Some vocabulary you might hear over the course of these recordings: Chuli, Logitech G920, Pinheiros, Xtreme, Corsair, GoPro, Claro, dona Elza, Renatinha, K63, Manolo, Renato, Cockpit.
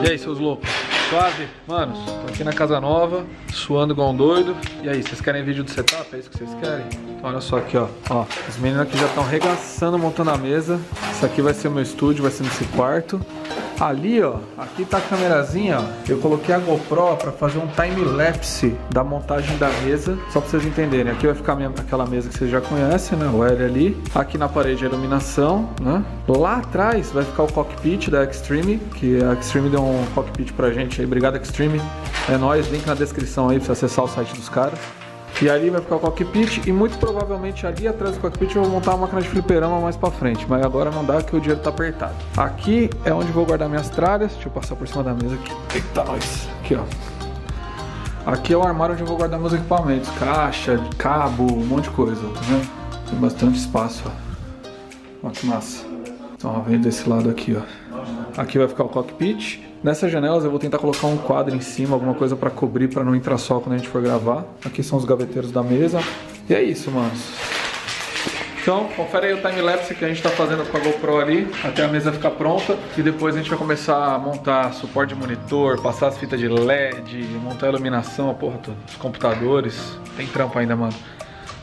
E aí, seus loucos? Suave? Manos, tô aqui na casa nova, suando igual um doido. E aí, vocês querem vídeo do setup? É isso que vocês querem? Então olha só aqui, ó. Ó, as meninas aqui já estão regaçando, montando a mesa. Isso aqui vai ser o meu estúdio, vai ser nesse quarto. Ali, ó, aqui tá a camerazinha, ó. Eu coloquei a GoPro pra fazer um time-lapse da montagem da mesa. Só pra vocês entenderem, aqui vai ficar aquela mesa que vocês já conhecem, né? O L ali. Aqui na parede a iluminação, né? Lá atrás vai ficar o cockpit da Xtreme, que a Xtreme deu um cockpit pra gente aí. Obrigado, Xtreme. É nóis, link na descrição aí pra você acessar o site dos caras. E ali vai ficar o cockpit e muito provavelmente ali atrás do cockpit eu vou montar uma máquina de fliperama mais pra frente. Mas agora não dá que o dinheiro tá apertado. Aqui é onde vou guardar minhas tralhas. Deixa eu passar por cima da mesa aqui. Eita, nós. Aqui, ó. Aqui é o armário onde eu vou guardar meus equipamentos. Caixa, cabo, um monte de coisa, tá vendo? Tem bastante espaço, ó. Olha que massa. Então, ó, vem desse lado aqui, ó. Aqui vai ficar o cockpit. Nessas janelas eu vou tentar colocar um quadro em cima, alguma coisa pra cobrir, pra não entrar sol quando a gente for gravar. Aqui são os gaveteiros da mesa. E é isso, manos. Então, confere aí o time-lapse que a gente tá fazendo com a GoPro ali, até a mesa ficar pronta. E depois a gente vai começar a montar suporte de monitor, passar as fitas de LED, montar a iluminação, a porra toda, os computadores. Tem trampo ainda, mano.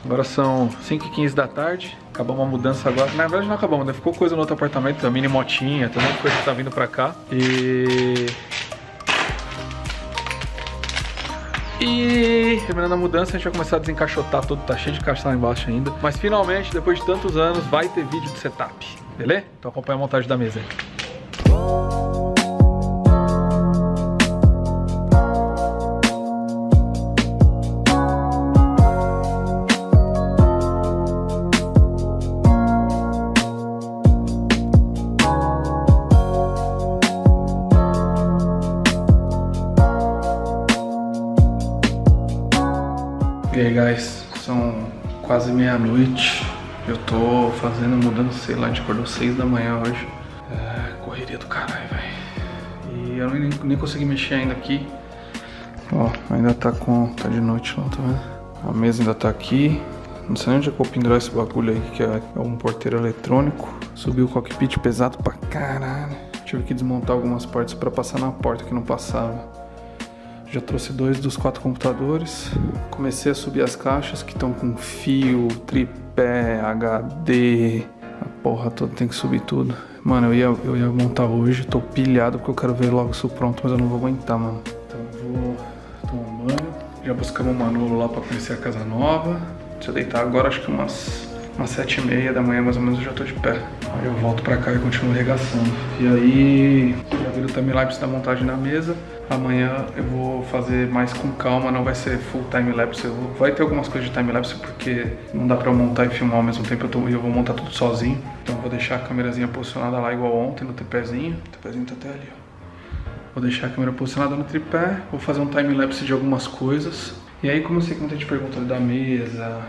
Agora são 5h15 da tarde, acabamos a mudança agora. Na verdade não acabamos, né? Ficou coisa no outro apartamento, a mini motinha, tem muita coisa que tá vindo pra cá. E terminando a mudança, a gente vai começar a desencaixotar tudo, tá cheio de caixa lá embaixo ainda. Mas finalmente, depois de tantos anos, vai ter vídeo de setup, beleza? Então acompanha a montagem da mesa aí. E aí, guys, são quase meia-noite. Eu tô fazendo mudança, sei lá, a gente acordou 6 da manhã hoje. É, correria do caralho, velho. E eu nem consegui mexer ainda aqui. Ó, ainda tá com... tá de noite lá, tá vendo? A mesa ainda tá aqui. Não sei nem onde é que eu vou pendurar esse bagulho aí, que é um porteiro eletrônico. Subiu o cockpit pesado pra caralho. Tive que desmontar algumas partes pra passar na porta que não passava. Já trouxe 2 dos 4 computadores. Comecei a subir as caixas que estão com fio, tripé, HD. A porra toda, tem que subir tudo. Mano, eu ia montar hoje. Tô pilhado porque eu quero ver logo isso pronto, mas eu não vou aguentar, mano. Então eu vou tomar um banho. Já buscamos o Manolo lá pra conhecer a casa nova. Deixa eu deitar agora, acho que umas 7h30 da manhã, mais ou menos, eu já tô de pé. Aí eu volto pra cá e continuo regaçando. E aí, já viram o time-lapse da montagem na mesa. Amanhã eu vou fazer mais com calma, não vai ser full time-lapse. Vai ter algumas coisas de time-lapse porque não dá pra eu montar e filmar ao mesmo tempo. Eu vou montar tudo sozinho. Então eu vou deixar a câmerazinha posicionada lá igual ontem, no tripézinho. O tripézinho tá até ali, ó. Vou deixar a câmera posicionada no tripé. Vou fazer um time-lapse de algumas coisas. E aí, como eu sei que muita gente pergunta da mesa,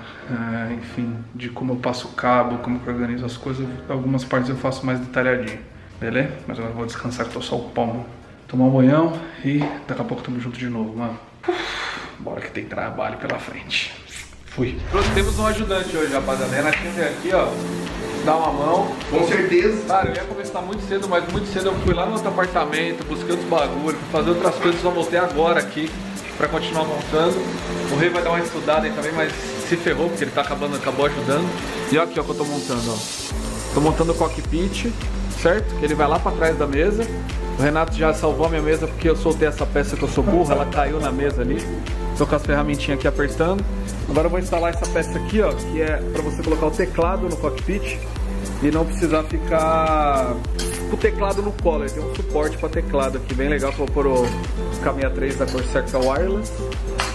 enfim, de como eu passo o cabo, como que eu organizo as coisas, algumas partes eu faço mais detalhadinho, beleza? Mas agora eu vou descansar que tô só o palmo. Tomar um banhão e daqui a pouco tamo junto de novo, mano. Bora que tem trabalho pela frente. Fui. Temos um ajudante hoje, rapaziada. Renatinha veio aqui, ó, dar uma mão. Com certeza. Cara, eu ia começar muito cedo, mas muito cedo eu fui lá no outro apartamento, busquei outros bagulhos, fui fazer outras coisas, só voltei agora aqui pra continuar montando. O Rei vai dar uma estudada aí também, mas se ferrou, porque ele tá acabou ajudando. E ó aqui, ó, que eu tô montando, ó. Tô montando o cockpit, certo? Que ele vai lá pra trás da mesa. O Renato já salvou a minha mesa, porque eu soltei essa peça que eu sou burro, ela caiu na mesa ali. Tô com as ferramentinhas aqui apertando. Agora eu vou instalar essa peça aqui, ó, que é pra você colocar o teclado no cockpit e não precisar ficar o teclado no colo. Ele tem um suporte pra teclado aqui, bem legal, pra pôr o K63 da Corsair Wireless.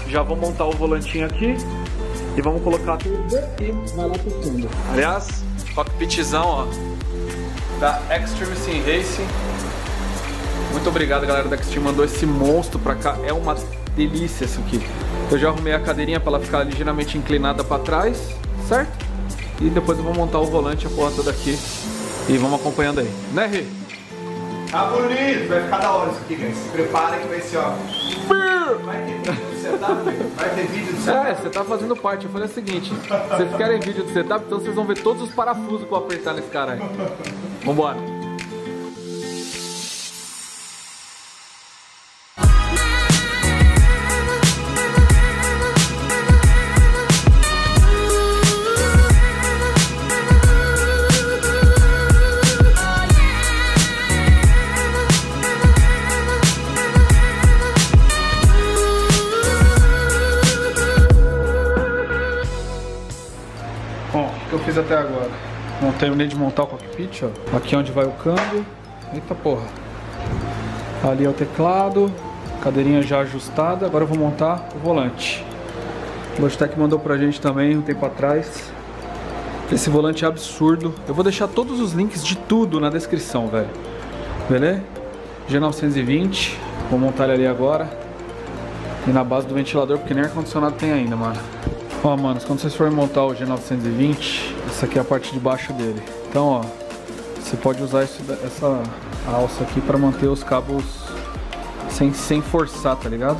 Já vou montar o volantinho aqui e vamos colocar tudo e vai lá pro fundo. Aliás, cockpitzão, ó, da Xtreme Sim Racing. Muito obrigado, galera da Xtreme, mandou esse monstro pra cá. É uma delícia isso aqui. Eu já arrumei a cadeirinha pra ela ficar ligeiramente inclinada pra trás, certo? E depois eu vou montar o volante, a porra toda aqui. E vamos acompanhando aí. Né, Rê? Tá bonito! Vai ficar da hora isso aqui, gente. Se prepara que vai ser, ó. Vai ter vídeo do setup? Vai ter vídeo do setup? É, você tá fazendo parte. Eu falei o seguinte: vocês querem vídeo do setup, então vocês vão ver todos os parafusos que eu apertar nesse cara aí. Vambora! fiz até agora. Não terminei de montar o cockpit, ó. Aqui é onde vai o câmbio. Eita porra. Ali é o teclado. Cadeirinha já ajustada. Agora eu vou montar o volante. O Logitech mandou pra gente também um tempo atrás. Esse volante é absurdo. Eu vou deixar todos os links de tudo na descrição, velho. Beleza? G920. Vou montar ele ali agora. E na base do ventilador, porque nem ar-condicionado tem ainda, mano. Ó, mano, quando vocês forem montar o G920, essa aqui é a parte de baixo dele. Então, ó, você pode usar essa alça aqui pra manter os cabos sem forçar, tá ligado?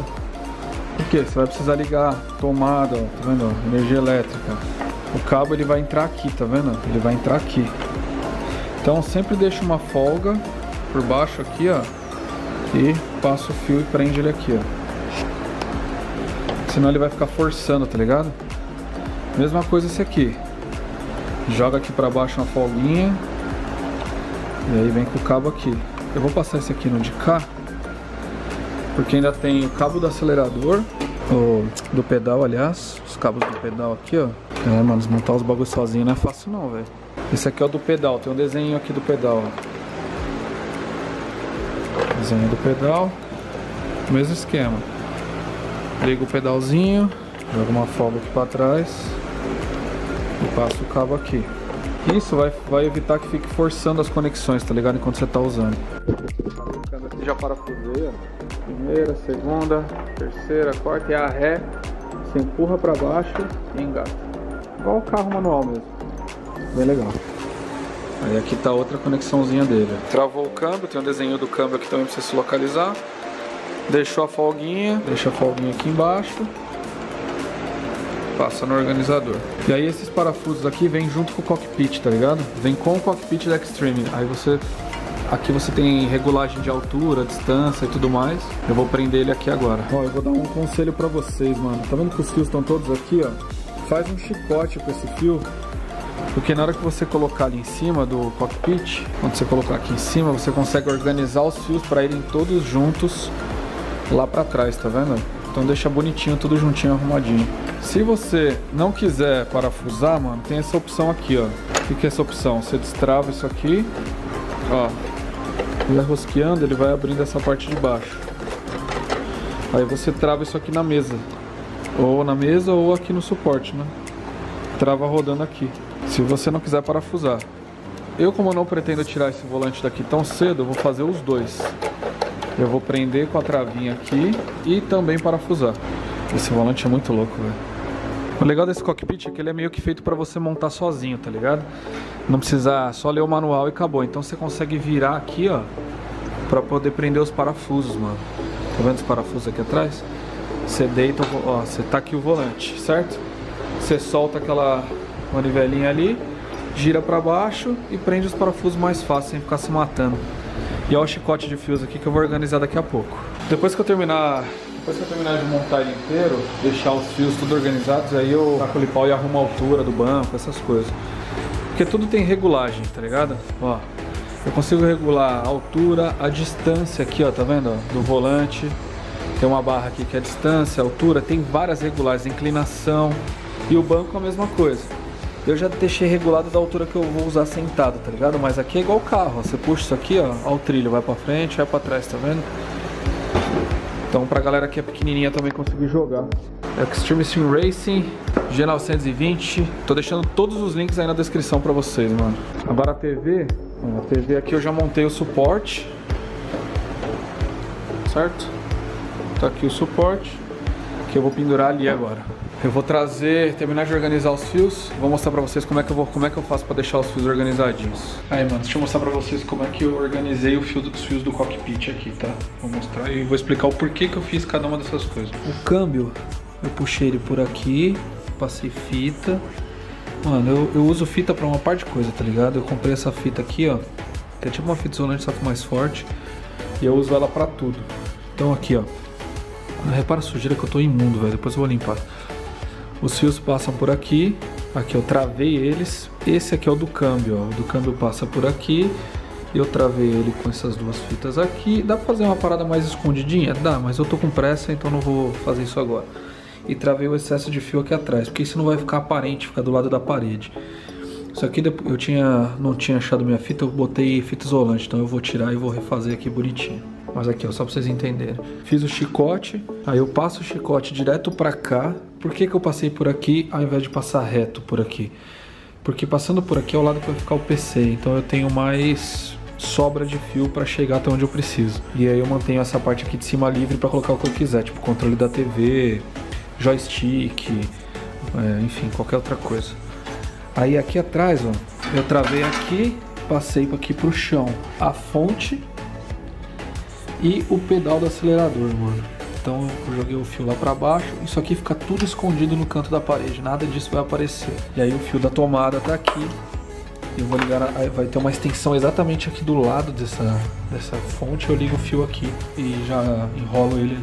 Porque você vai precisar ligar tomada, ó, tá vendo? Energia elétrica. O cabo, ele vai entrar aqui, tá vendo? Ele vai entrar aqui. Então, sempre deixa uma folga por baixo aqui, ó. E passa o fio e prende ele aqui, ó. Senão ele vai ficar forçando, tá ligado? Mesma coisa esse aqui. Joga aqui pra baixo uma folguinha. E aí vem com o cabo aqui. Eu vou passar esse aqui no de cá. Porque ainda tem o cabo do acelerador. Do pedal, aliás. Os cabos do pedal aqui, ó. É, mano, desmontar os bagulhos sozinho não é fácil não, velho. Esse aqui é o do pedal. Tem um desenho aqui do pedal, ó. Desenho do pedal. Mesmo esquema. Liga o pedalzinho, joga uma folga aqui pra trás e passa o cabo aqui. Isso vai evitar que fique forçando as conexões, tá ligado? Enquanto você tá usando. Você já parafusei, ó. Primeira, segunda, terceira, quarta e a ré. Você empurra pra baixo e engata. Igual o carro manual mesmo. Bem legal. Aí aqui tá outra conexãozinha dele. Travou o câmbio, tem um desenho do câmbio aqui também pra você se localizar. Deixou a folguinha, deixa a folguinha aqui embaixo, passa no organizador. E aí esses parafusos aqui vêm junto com o cockpit, tá ligado? Vem com o cockpit da Xtreme. Aí você, aqui você tem regulagem de altura, distância e tudo mais. Eu vou prender ele aqui agora. Ó, eu vou dar um conselho pra vocês, mano. Tá vendo que os fios estão todos aqui, ó? Faz um chicote com esse fio. Porque na hora que você colocar ali em cima do cockpit, quando você colocar aqui em cima, você consegue organizar os fios pra irem todos juntos lá pra trás, tá vendo? Então deixa bonitinho, tudo juntinho, arrumadinho. Se você não quiser parafusar, mano, tem essa opção aqui, ó. O que é essa opção? Você destrava isso aqui, ó. Ele vai rosqueando, ele vai abrindo essa parte de baixo. Aí você trava isso aqui na mesa. Ou na mesa ou aqui no suporte, né? Trava rodando aqui. Se você não quiser parafusar. Eu, como não pretendo tirar esse volante daqui tão cedo, eu vou fazer os dois. Eu vou prender com a travinha aqui e também parafusar. Esse volante é muito louco, velho. O legal desse cockpit é que ele é meio que feito pra você montar sozinho, tá ligado? Não precisar só ler o manual e acabou. Então você consegue virar aqui, ó, pra poder prender os parafusos, mano. Tá vendo os parafusos aqui atrás? Você deita, ó, você tá aqui o volante, certo? Você solta aquela manivelinha ali, gira pra baixo e prende os parafusos mais fácil, sem ficar se matando. E olha o chicote de fios aqui que eu vou organizar daqui a pouco. Depois que eu terminar de montar ele inteiro, deixar os fios tudo organizados, aí eu taco o pau e arrumo a altura do banco, essas coisas. Porque tudo tem regulagem, tá ligado? Ó, eu consigo regular a altura, a distância aqui, ó, tá vendo? Ó, do volante. Tem uma barra aqui que é a distância, a altura, tem várias regulagens, inclinação. E o banco é a mesma coisa. Eu já deixei regulado da altura que eu vou usar sentado, tá ligado? Mas aqui é igual o carro, ó. Você puxa isso aqui, ó, ao trilho, vai pra frente, vai pra trás, tá vendo? Então pra galera que é pequenininha também conseguir jogar. Xtreme Sim Racing, G920. Tô deixando todos os links aí na descrição pra vocês, mano. Agora a TV aqui eu já montei o suporte. Certo? Tá aqui o suporte, que eu vou pendurar ali agora. Eu vou terminar de organizar os fios. Vou mostrar pra vocês como é que eu faço pra deixar os fios organizadinhos. Aí, mano, deixa eu mostrar pra vocês como é que eu organizei os fios do cockpit aqui, tá? Vou mostrar e vou explicar o porquê que eu fiz cada uma dessas coisas. O câmbio, eu puxei ele por aqui, passei fita. Mano, eu uso fita pra uma par de coisa, tá ligado? Eu comprei essa fita aqui, ó, que é tipo uma fita isolante, só que mais forte. E eu uso ela pra tudo. Então aqui, ó. Repara a sujeira que eu tô imundo, velho. Depois eu vou limpar. Os fios passam por aqui. Aqui eu travei eles. Esse aqui é o do câmbio, ó. O do câmbio passa por aqui. Eu travei ele com essas duas fitas aqui. Dá pra fazer uma parada mais escondidinha? Dá, mas eu tô com pressa, então não vou fazer isso agora. E travei o excesso de fio aqui atrás, porque isso não vai ficar aparente, fica do lado da parede. Isso aqui eu não tinha achado minha fita, eu botei fita isolante, então eu vou tirar e vou refazer aqui bonitinho. Mas aqui, ó, só pra vocês entenderem. Fiz o chicote, aí eu passo o chicote direto pra cá. Por que que eu passei por aqui ao invés de passar reto por aqui? Porque passando por aqui é o lado que vai ficar o PC, então eu tenho mais sobra de fio pra chegar até onde eu preciso. E aí eu mantenho essa parte aqui de cima livre pra colocar o que eu quiser, tipo controle da TV, joystick, enfim, qualquer outra coisa. Aí aqui atrás, ó, eu travei aqui, passei aqui pro chão a fonte e o pedal do acelerador, mano. Então eu joguei o fio lá pra baixo, isso aqui fica tudo escondido no canto da parede, nada disso vai aparecer. E aí o fio da tomada tá aqui, eu vou ligar, vai ter uma extensão exatamente aqui do lado dessa fonte, eu ligo o fio aqui e já enrolo ele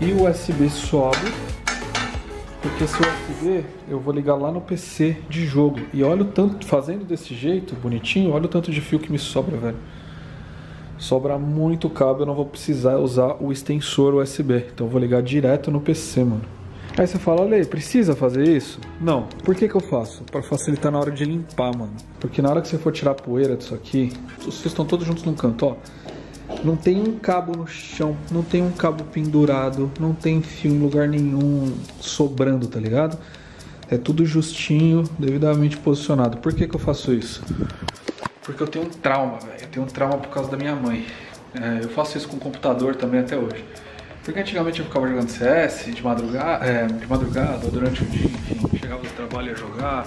ali. E o USB sobe, porque esse USB eu vou ligar lá no PC de jogo. E olha o tanto, fazendo desse jeito, bonitinho, olha o tanto de fio que me sobra, velho. Sobra muito cabo, eu não vou precisar usar o extensor USB. Então eu vou ligar direto no PC, mano. Aí você fala, olha aí, precisa fazer isso? Não. Por que que eu faço? Pra facilitar na hora de limpar, mano. Porque na hora que você for tirar a poeira disso aqui, vocês estão todos juntos num canto, ó. Não tem um cabo no chão, não tem um cabo pendurado, não tem fio em lugar nenhum sobrando, tá ligado? É tudo justinho, devidamente posicionado. Por que que eu faço isso? Porque eu tenho um trauma, velho. Eu tenho um trauma por causa da minha mãe. Eu faço isso com o computador também até hoje. Porque antigamente eu ficava jogando CS de madrugada ou durante o dia, enfim. Chegava do trabalho a jogar.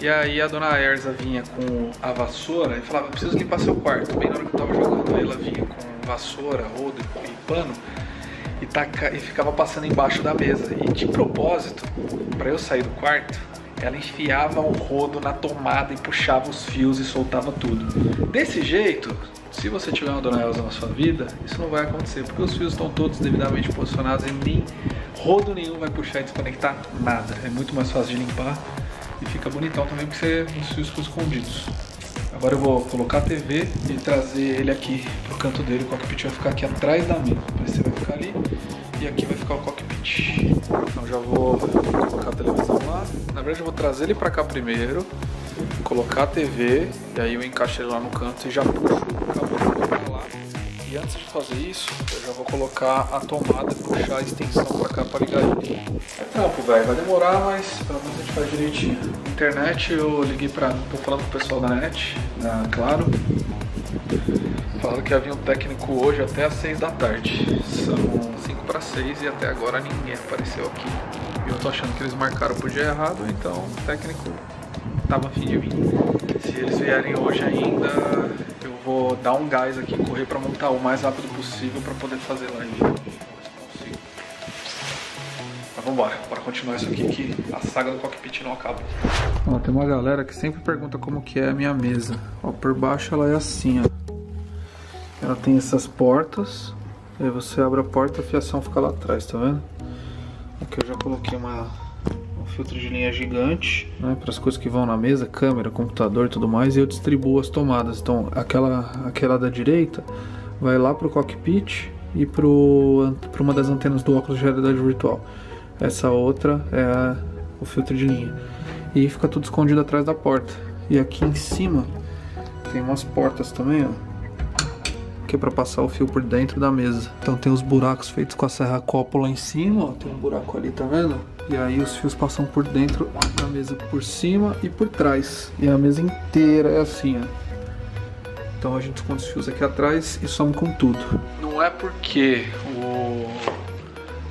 E aí a dona Elza vinha com a vassoura e falava, eu preciso limpar seu quarto. Bem na hora que eu tava jogando, ela vinha com vassoura, rodo e pano. E ficava passando embaixo da mesa. E de propósito, pra eu sair do quarto, ela enfiava um rodo na tomada e puxava os fios e soltava tudo. Desse jeito, se você tiver uma dona Elza na sua vida, isso não vai acontecer, porque os fios estão todos devidamente posicionados e nem rodo nenhum vai puxar e desconectar nada. É muito mais fácil de limpar e fica bonitão também, porque os fios ficam escondidos. Agora eu vou colocar a TV e trazer ele aqui pro canto dele. O cockpit vai ficar aqui atrás da mesa. Você vai ficar ali e aqui vai ficar o cockpit. Então já vou colocar a televisão lá. Na verdade eu vou trazer ele pra cá primeiro, colocar a TV e aí eu encaixo ele lá no canto e já puxo o cabo pra lá. E antes de fazer isso, eu já vou colocar a tomada e puxar a extensão pra cá pra ligar ele. É trampo, velho, vai demorar, mas pelo menos a gente faz direitinho. Internet, eu liguei pra... tô falando pro pessoal da net, na Claro. Falaram que havia um técnico hoje até às 6 da tarde. São 5 para 6 e até agora ninguém apareceu aqui. E eu tô achando que eles marcaram pro dia errado, então o técnico tava afim de vir. Se eles vierem hoje ainda, eu vou dar um gás aqui, correr para montar o mais rápido possível para poder fazer live. Mas vambora, bora continuar isso aqui que a saga do cockpit não acaba. Ó, tem uma galera que sempre pergunta como que é a minha mesa. Ó, por baixo ela é assim, ó. Ela tem essas portas, aí você abre a porta, a fiação fica lá atrás, tá vendo? Aqui eu já coloquei um filtro de linha gigante, né, para as coisas que vão na mesa, câmera, computador e tudo mais, e eu distribuo as tomadas. Então aquela da direita vai lá pro cockpit e para uma das antenas do óculos de realidade virtual. Essa outra é o filtro de linha. E fica tudo escondido atrás da porta. E aqui em cima tem umas portas também, ó, que é para passar o fio por dentro da mesa. Então tem os buracos feitos com a serra copo lá em cima, ó, tem um buraco ali, tá vendo? E aí os fios passam por dentro da mesa, por cima e por trás. E a mesa inteira é assim, ó. Então a gente esconde os fios aqui atrás e some com tudo. Não é porque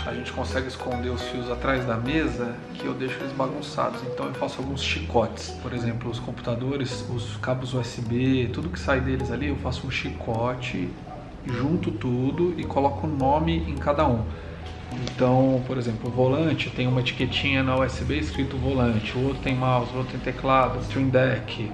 a gente consegue esconder os fios atrás da mesa que eu deixo eles bagunçados. Então eu faço alguns chicotes. Por exemplo, os computadores, os cabos USB, tudo que sai deles ali, eu faço um chicote, junto tudo e coloco o nome em cada um. Então, por exemplo, o volante tem uma etiquetinha na USB escrito volante, o outro tem mouse, o outro tem teclado, Stream Deck.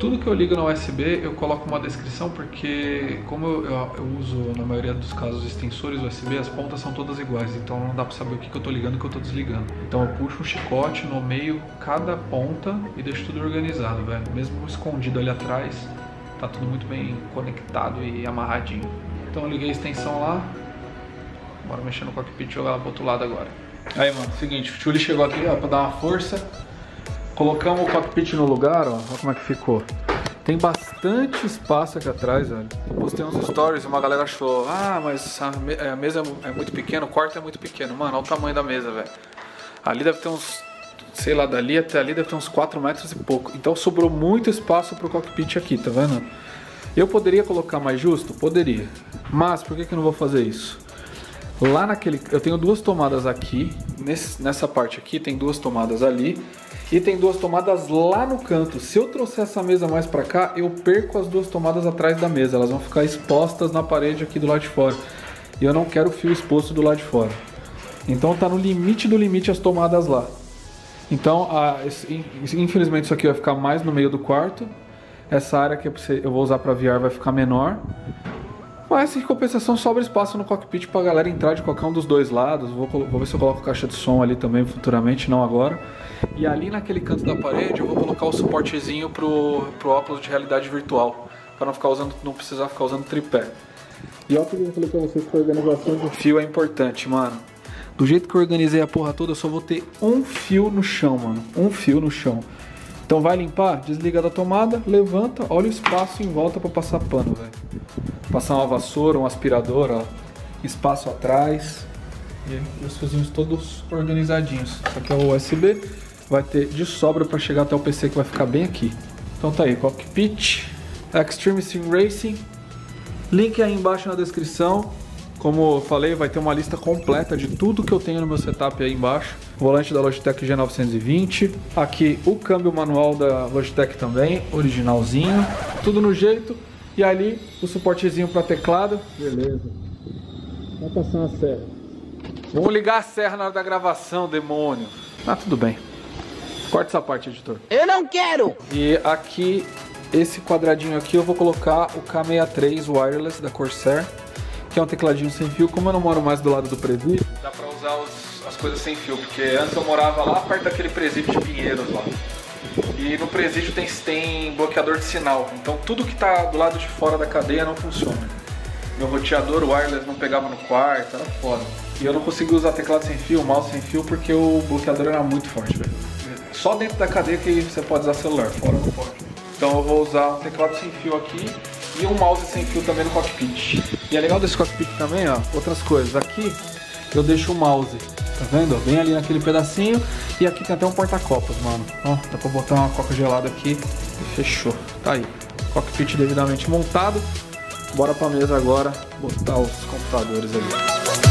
Tudo que eu ligo na USB eu coloco uma descrição, porque como eu uso na maioria dos casos extensores USB, as pontas são todas iguais, então não dá pra saber o que eu tô ligando e o que eu tô desligando. Então eu puxo um chicote, nomeio cada ponta e deixo tudo organizado, velho. Mesmo escondido ali atrás, tá tudo muito bem conectado e amarradinho. Então eu liguei a extensão lá, bora mexer no cockpit e jogar ela pro outro lado agora. Aí, mano, seguinte, o Chuli chegou aqui, ó, pra dar uma força. Colocamos o cockpit no lugar, ó. Olha como é que ficou. Tem bastante espaço aqui atrás, velho. Eu postei uns stories e uma galera achou: ah, mas a mesa é muito pequena, o quarto é muito pequeno. Mano, olha o tamanho da mesa, velho. Ali deve ter uns, sei lá, dali até ali deve ter uns 4 metros e pouco. Então sobrou muito espaço pro cockpit aqui, tá vendo? Eu poderia colocar mais justo? Poderia. Mas por que que eu não vou fazer isso? Lá naquele... eu tenho 2 tomadas aqui. Nessa parte aqui tem 2 tomadas ali. E tem 2 tomadas lá no canto. Se eu trouxer essa mesa mais pra cá, eu perco as 2 tomadas atrás da mesa. Elas vão ficar expostas na parede aqui do lado de fora. E eu não quero fio exposto do lado de fora. Então tá no limite do limite as tomadas lá. Então, infelizmente isso aqui vai ficar mais no meio do quarto. Essa área que eu vou usar pra VR vai ficar menor. Mas em compensação sobra espaço no cockpit pra galera entrar de qualquer um dos 2 lados. Vou ver se eu coloco caixa de som ali também futuramente, não agora. E ali naquele canto da parede eu vou colocar o suportezinho pro óculos de realidade virtual, pra não precisar ficar usando tripé. E olha o que eu falei pra vocês, que a organização do fio é importante, mano. Do jeito que eu organizei a porra toda, eu só vou ter um fio no chão, mano. Um fio no chão. Então vai limpar, desliga da tomada, levanta, olha o espaço em volta pra passar pano, velho. Passar uma vassoura, um aspirador, ó. Espaço atrás. E os fiozinhos todos organizadinhos. Isso aqui é o USB. Vai ter de sobra pra chegar até o PC, que vai ficar bem aqui. Então tá aí, cockpit, Xtreme Sim Racing. Link aí embaixo na descrição. Como eu falei, vai ter uma lista completa de tudo que eu tenho no meu setup aí embaixo. Volante da Logitech G920. Aqui o câmbio manual da Logitech também, originalzinho. Tudo no jeito. E ali o suportezinho para teclado. Beleza. Vamos passar a serra. Vamos ligar a serra na hora da gravação, demônio. Ah, tudo bem. Corta essa parte, editor. Eu não quero! E aqui, esse quadradinho aqui, eu vou colocar o K63 Wireless da Corsair. Que é um tecladinho sem fio. Como eu não moro mais do lado do presídio, dá pra usar as coisas sem fio, porque antes eu morava lá perto daquele presídio de Pinheiros lá. E no presídio tem bloqueador de sinal, então tudo que tá do lado de fora da cadeia não funciona. Meu roteador wireless não pegava no quarto, era foda. E eu não conseguia usar teclado sem fio, mouse sem fio, porque o bloqueador era muito forte, velho. Só dentro da cadeia que você pode usar celular, fora não pode. Então eu vou usar um teclado sem fio aqui. E um mouse sem fio também no cockpit. E é legal desse cockpit também, ó, outras coisas. Aqui eu deixo o mouse, tá vendo? Bem ali naquele pedacinho. E aqui tem até um porta-copas, mano. Ó, dá pra botar uma coca gelada aqui. Fechou, tá aí. Cockpit devidamente montado. Bora pra mesa agora botar os computadores ali.